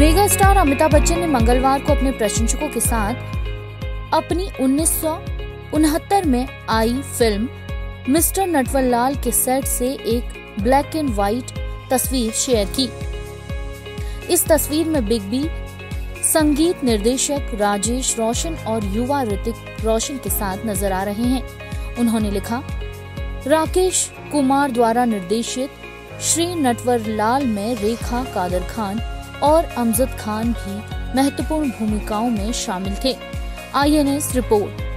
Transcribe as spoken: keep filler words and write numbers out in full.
Mega star Amitabh Bachchan ने मंगलवार को अपने प्रशंसकों के साथ अपनी उन्नीस सौ उनहत्तर में आई फिल्म मिस्टर नटवरलाल के सेट से एक ब्लैक एंड व्हाइट तस्वीर शेयर की। इस तस्वीर में बिग बी, संगीत निर्देशक राजेश रोशन और युवा ऋतिक रोशन के साथ नजर आ रहे हैं। उन्होंने लिखा, राकेश कुमार द्वारा निर्देशित श्री नटवरलाल में रेखा, कादर खान और अमजद खान भी महत्वपूर्ण भूमिकाओं में शामिल थे। I N S report.